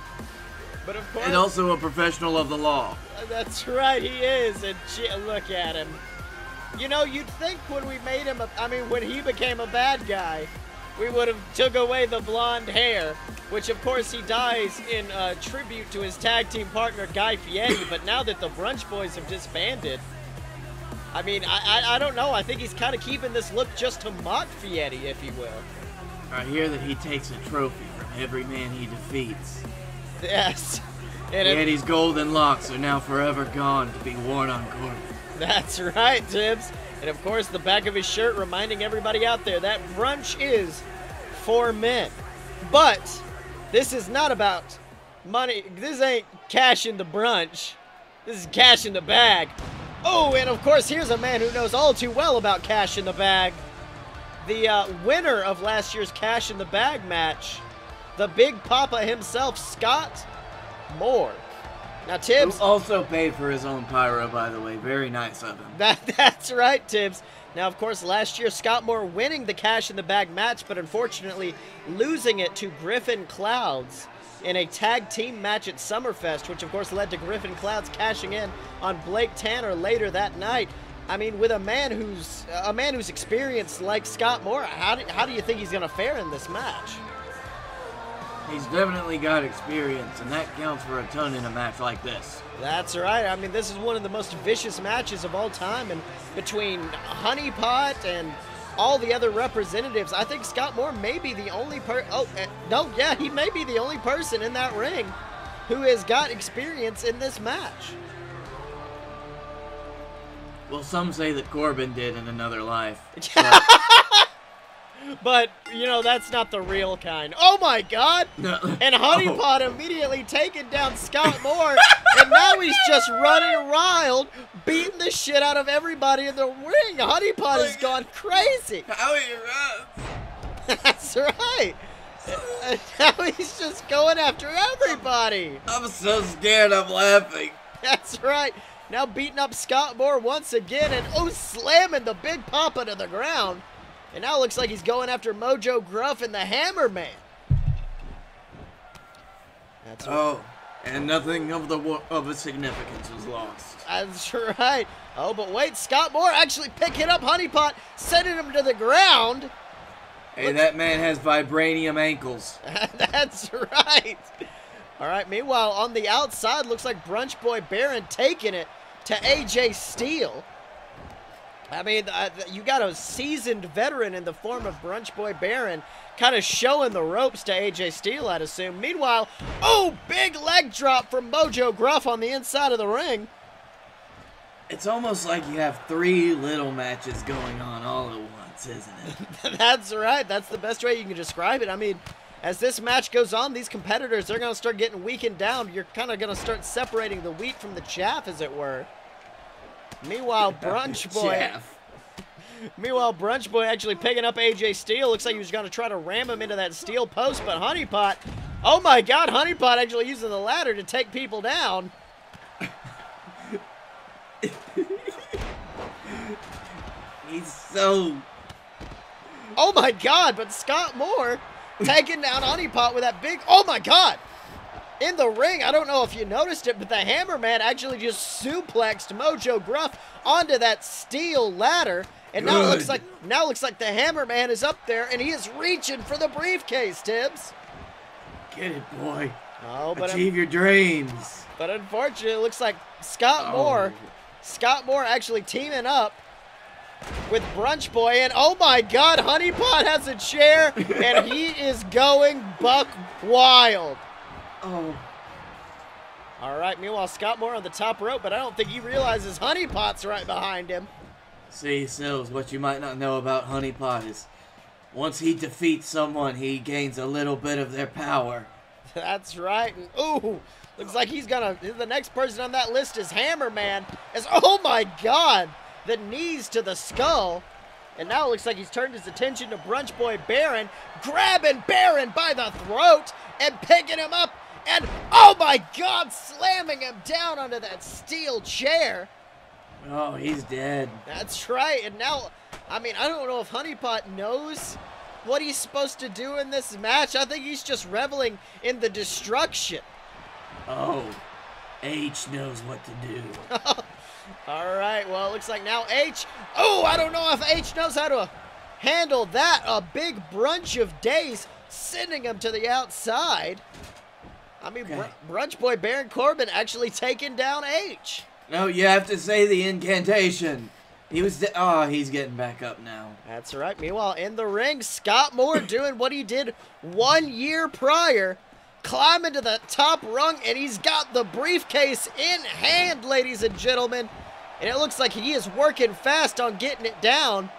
But of course, and also a professional of the law. That's right, he is. And look at him. You know, you'd think when we made him, when he became a bad guy, we would have took away the blonde hair, which of course he dies in tribute to his tag team partner Guy Fieri. But now that the Brunch Boys have disbanded, I mean, I don't know. I think he's kind of keeping this look just to mock Fieri, if you will. I hear that he takes a trophy from every man he defeats. Yes. And Fieri's golden locks are now forever gone to be worn on Corbin. That's right, Tibbs. And of course, the back of his shirt reminding everybody out there that brunch is for men. But this is not about money. This ain't cash in the brunch. This is cash in the bag. Oh, and of course, here's a man who knows all too well about Cash in the Bag. The winner of last year's Cash in the Bag match, the Big Papa himself, Scottye Moore. Now, Tibbs... who also paid for his own pyro, by the way. Very nice of him. That's right, Tibbs. Now, of course, last year, Scottye Moore winning the Cash in the Bag match, but unfortunately losing it to Griffin Clouds in a tag team match at Summerfest, which of course led to Griffin Clouds cashing in on Blake Tanner later that night. I mean, with a man who's experienced like Scottye Moore, how do you think he's going to fare in this match? He's definitely got experience, and that counts for a ton in a match like this. That's right. I mean, this is one of the most vicious matches of all time, and between Honeypot and all the other representatives, I think Scottye Moore may be the only he may be the only person in that ring who has got experience in this match. Well, some say that Corbin did in another life. But, but you know, that's not the real kind. Oh my God! No. And Honeypot immediately taking down Scottye Moore, and now he's just running wild, beating the shit out of everybody in the ring. Honeypot has gone crazy. How he runs. That's right. Now he's just going after everybody. I'm so scared I'm laughing. That's right. Now beating up Scottye Moore once again, and oh, slamming the Big Papa to the ground. And now it looks like he's going after Mojo Gruff and the Hammer Man. That's right. Oh, and nothing of a significance was lost. That's right. Oh, but wait, Scott Moore actually picking up Honeypot, sending him to the ground. Hey, look, that man has vibranium ankles. That's right. All right, meanwhile, on the outside, looks like Brunch Boy Baron taking it to AJ Steele. I mean, you got a seasoned veteran in the form of Brunch Boy Baron kind of showing the ropes to AJ Steele, I'd assume. Meanwhile, oh, big leg drop from Mojo Gruff on the inside of the ring. It's almost like you have three little matches going on all at once, isn't it? That's right. That's the best way you can describe it. I mean, as this match goes on, these competitors, they're going to start getting weakened down. You're kind of going to start separating the wheat from the chaff, as it were. Meanwhile, Brunch Boy. Meanwhile, Brunch Boy actually picking up AJ Steele. Looks like he was going to try to ram him into that steel post, but Honeypot, oh my God, Honeypot actually using the ladder to take people down. He's so. Oh my God! But Scott Moore taking down Honeypot with that big. Oh my God! In the ring, I don't know if you noticed it, but the Hammer Man actually just suplexed Mojo Gruff onto that steel ladder, and now it looks like the Hammer Man is up there, and he is reaching for the briefcase. Tibbs, get it, boy. Oh, but achieve your dreams. But unfortunately, it looks like Scott Moore actually teaming up with Brunch Boy, and oh my God, Honeypot has a chair, and he is going buck wild. Oh. All right, meanwhile, Scott Moore on the top rope, but I don't think he realizes Honeypot's right behind him. See, Sills, what you might not know about Honeypot is once he defeats someone, he gains a little bit of their power. That's right. And ooh, looks like he's gonna, the next person on that list is Hammer Man. As, oh my God, the knees to the skull. And now it looks like he's turned his attention to Brunch Boy Baron, grabbing Baron by the throat and picking him up, and oh my God, slamming him down onto that steel chair. Oh, he's dead. That's right. And now, I mean, I don't know if Honeypot knows what he's supposed to do in this match. I think he's just reveling in the destruction. Oh, H knows what to do. All right, well, it looks like now H. Oh, I don't know if H knows how to handle that. A big brunch of days, sending him to the outside. I mean, okay. Brunch Boy Baron Corbin actually taking down H. No, you have to say the incantation. He was, oh, he's getting back up now. That's right. Meanwhile, in the ring, Scott Moore doing what he did 1 year prior. Climbing to the top rung, and he's got the briefcase in hand, ladies and gentlemen. And it looks like he is working fast on getting it down.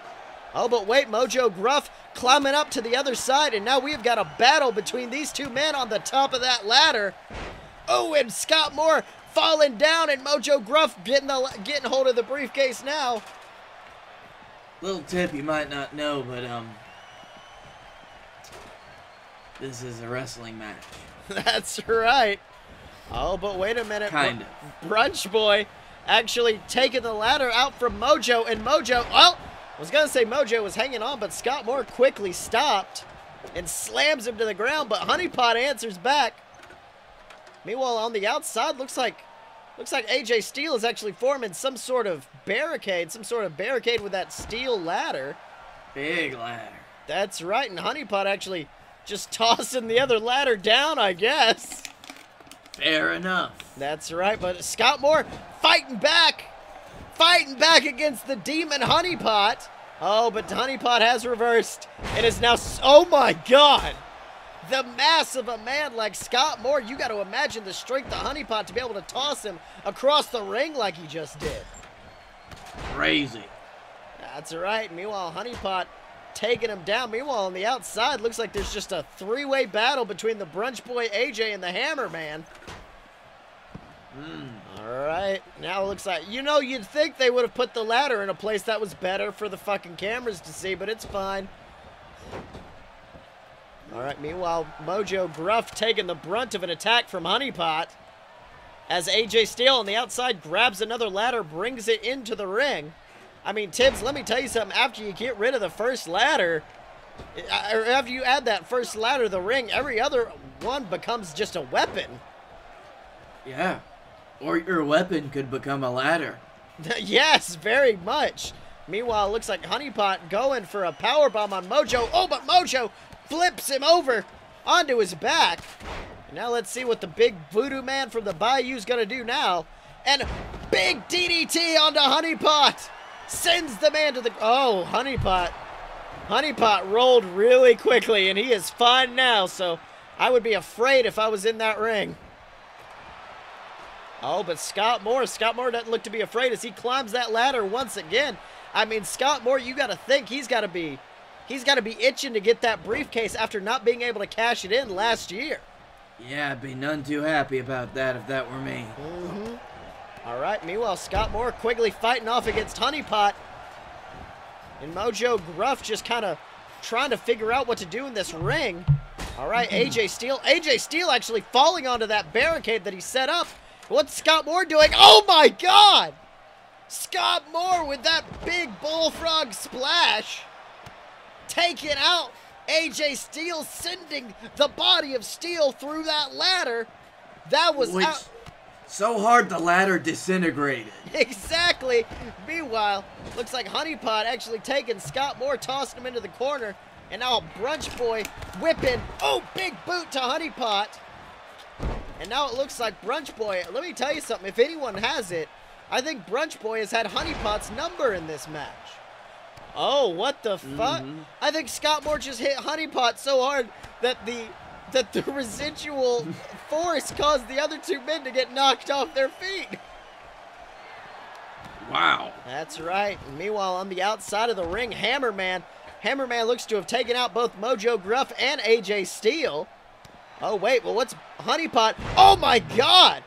Oh, but wait, Mojo Gruff climbing up to the other side, and now we've got a battle between these two men on the top of that ladder. Oh, and Scott Moore falling down, and Mojo Gruff getting hold of the briefcase now. Little tip you might not know, but this is a wrestling match. That's right. Oh, but wait a minute. Kind of. Brunch Boy actually taking the ladder out from Mojo, and Mojo, well, I was going to say Mojo was hanging on, but Scott Moore quickly stopped and slams him to the ground, but Honeypot answers back. Meanwhile, on the outside, looks like AJ Steele is actually forming some sort of barricade with that steel ladder. Big ladder. That's right, and Honeypot actually just tossing the other ladder down, I guess. Fair enough. That's right, but Scott Moore fighting back against the demon Honeypot. Oh, but Honeypot has reversed. It is now, oh my God. The mass of a man like Scott Moore, you got to imagine the strength of Honeypot to be able to toss him across the ring like he just did. Crazy. That's right, meanwhile, Honeypot taking him down. Meanwhile, on the outside, looks like there's just a three-way battle between the Brunch Boy, AJ, and the Hammer Man. All right, now it looks like, you know, you'd think they would have put the ladder in a place that was better for the fucking cameras to see, but it's fine. All right, meanwhile, Mojo Gruff taking the brunt of an attack from Honeypot as AJ Steele on the outside grabs another ladder, brings it into the ring. I mean, Tibbs, let me tell you something. After you get rid of the first ladder, After you add that first ladder to the ring, every other one becomes just a weapon. Yeah. Or your weapon could become a ladder. Yes, very much. Meanwhile, it looks like Honeypot going for a powerbomb on Mojo. Oh, but Mojo flips him over onto his back. And now let's see what the big voodoo man from the Bayou's going to do now. And big DDT onto Honeypot. Sends the man to the... Oh, Honeypot. Honeypot rolled really quickly, and he is fine now, so I would be afraid if I was in that ring. Oh, but Scott Moore. Scott Moore doesn't look to be afraid as he climbs that ladder once again. I mean, Scott Moore, you got to think he's got to be itching to get that briefcase after not being able to cash it in last year. Yeah, I'd be none too happy about that if that were me. Mm-hmm. All right. Meanwhile, Scott Moore quickly fighting off against Honeypot. And Mojo Gruff just kind of trying to figure out what to do in this ring. All right, AJ Steele. AJ Steele actually falling onto that barricade that he set up. What's Scott Moore doing? Oh, my God! Scott Moore with that big bullfrog splash. Taking out AJ Steele, sending the body of Steele through that ladder. That was out. So hard the ladder disintegrated. Exactly. Meanwhile, looks like Honeypot actually taking Scott Moore, tossing him into the corner, and now Brunch Boy whipping. Oh, big boot to Honeypot. And now it looks like Brunch Boy, let me tell you something, if anyone has it, I think Brunch Boy has had Honeypot's number in this match. Oh, what the fuck? I think Scott Moore just hit Honeypot so hard that the residual force caused the other two men to get knocked off their feet. Wow. That's right. Meanwhile, on the outside of the ring, Hammer Man looks to have taken out both Mojo Gruff and AJ Steele. Oh, wait, well, what's Honeypot? Oh, my God!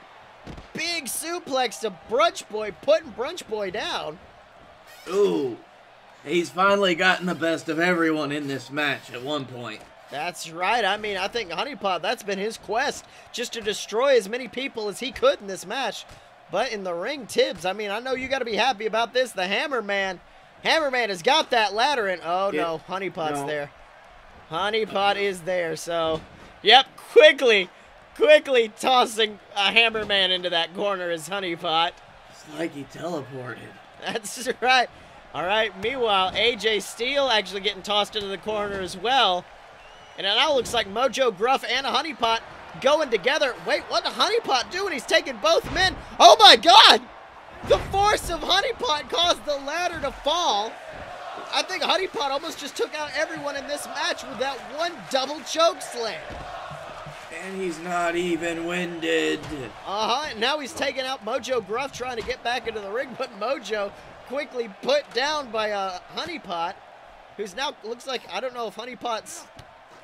Big suplex to Brunch Boy, putting Brunch Boy down. Ooh, he's finally gotten the best of everyone in this match at one point. That's right. I mean, I think Honeypot, that's been his quest, just to destroy as many people as he could in this match. But in the ring, Tibbs, I mean, I know you got to be happy about this. The Hammer Man has got that ladder in. Oh, no, Honeypot's there. Honeypot is there, so, yep, quickly tossing a Hammer Man into that corner is Honeypot. It's like he teleported. That's right. All right, meanwhile, AJ Steele actually getting tossed into the corner as well. And it now looks like Mojo Gruff and a Honeypot going together. Wait, what did Honeypot do? And he's taking both men. Oh, my God! The force of Honeypot caused the ladder to fall. I think Honeypot almost just took out everyone in this match with that one double choke slam. And he's not even winded. Uh-huh. Now he's taking out Mojo Gruff, trying to get back into the ring, but Mojo quickly put down by Honeypot, who's now looks like, I don't know if Honeypot's...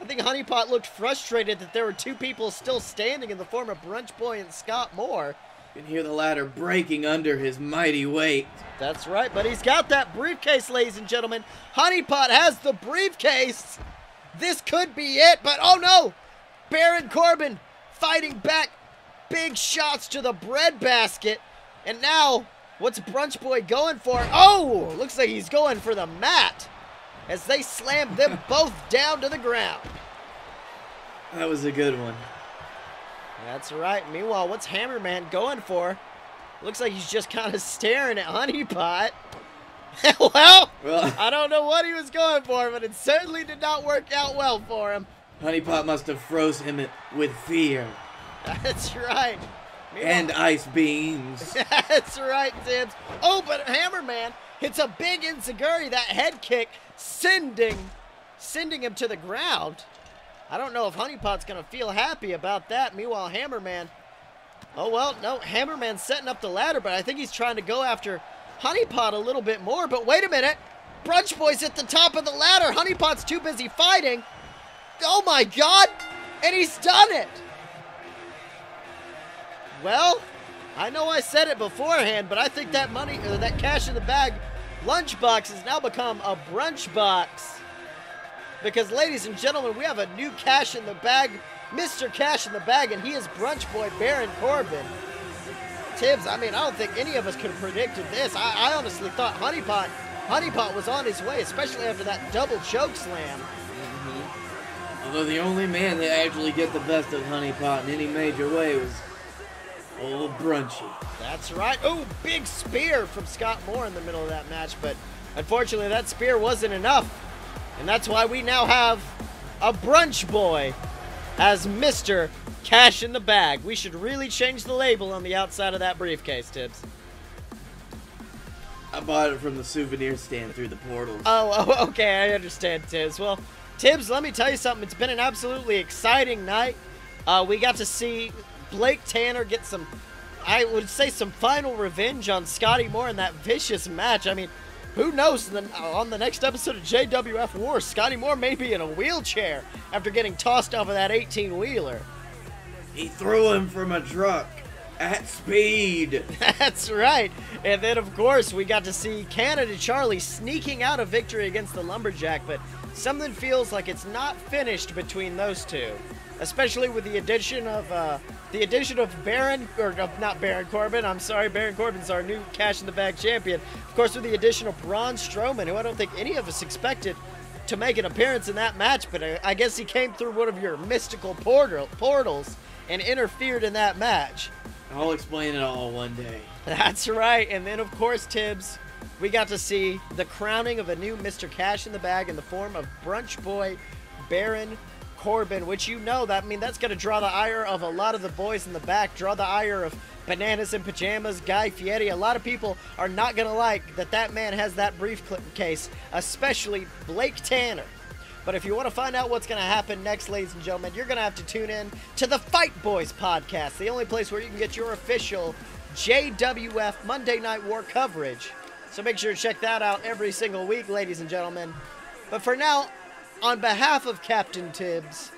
I think Honeypot looked frustrated that there were two people still standing in the form of Brunch Boy and Scott Moore. You can hear the ladder breaking under his mighty weight. That's right, but he's got that briefcase, ladies and gentlemen. Honeypot has the briefcase. This could be it, but oh no! Baron Corbin fighting back. Big shots to the breadbasket. And now, what's Brunch Boy going for? Oh, looks like he's going for the mat, as they slammed them both down to the ground. That was a good one. That's right. Meanwhile, what's Hammer Man going for? Looks like he's just kind of staring at Honeypot. well, I don't know what he was going for, but it certainly did not work out well for him. Honeypot must have froze him with fear. That's right. Meanwhile, and ice beams. That's right, Tibbs. Oh, but Hammer Man hits a big enziguri, that head kick, sending him to the ground. I don't know if Honeypot's going to feel happy about that. Meanwhile, Hammer Man. Oh, well, no, Hammer Man's setting up the ladder, but I think he's trying to go after Honeypot a little bit more. But wait a minute. Brunch Boy's at the top of the ladder. Honeypot's too busy fighting. Oh, my God. And he's done it. Well, I know I said it beforehand, but I think that money, or that cash in the bag lunchbox has now become a brunch box. Because, ladies and gentlemen, we have a new cash in the bag, Mr. Cash in the Bag, and he is Brunch Boy Baron Corbin. Tibbs, I mean, I don't think any of us could have predicted this. I honestly thought Honeypot was on his way, especially after that double choke slam. Although the only man that actually get the best of Honeypot in any major way was old Brunchy. That's right. Oh, big spear from Scottye Moore in the middle of that match, but unfortunately that spear wasn't enough. And that's why we now have a Brunch Boy as Mr. Cash in the Bag. We should really change the label on the outside of that briefcase, Tibbs. I bought it from the souvenir stand through the portals. Oh, okay, I understand, Tibbs. Well, Tibbs, let me tell you something. It's been an absolutely exciting night. We got to see Blake Tanner get some, I would say, some final revenge on Scottye Moore in that vicious match. I mean, who knows, on the next episode of JWF War, Scottye Moore may be in a wheelchair after getting tossed off of that 18-wheeler. He threw him from a truck. At speed. That's right. And then, of course, we got to see Canada Charlie sneaking out a victory against the Lumberjack, but something feels like it's not finished between those two, especially with the addition of Baron Corbin's our new Cash in the Bag champion. Of course, with the addition of Braun Strowman, who I don't think any of us expected to make an appearance in that match, but I guess he came through one of your mystical portals and interfered in that match. I'll explain it all one day. That's right. And then, of course, Tibbs, we got to see the crowning of a new Mr. Cash in the Bag in the form of Brunch Boy Baron Corbin, which, you know, that's going to draw the ire of a lot of the boys in the back, draw the ire of Bananas in Pajamas, Guy Fieri. A lot of people are not going to like that man has that briefcase, especially Blake Tanner. But if you want to find out what's going to happen next, ladies and gentlemen, you're going to have to tune in to the Fight Boys podcast, the only place where you can get your official JWF Monday Night War coverage. So make sure to check that out every single week, ladies and gentlemen. But for now, on behalf of Captain Tibbs,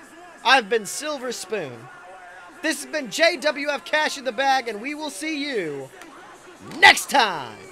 I've been Silver Spoon. This has been JWF Cash in the Bag, and we will see you next time.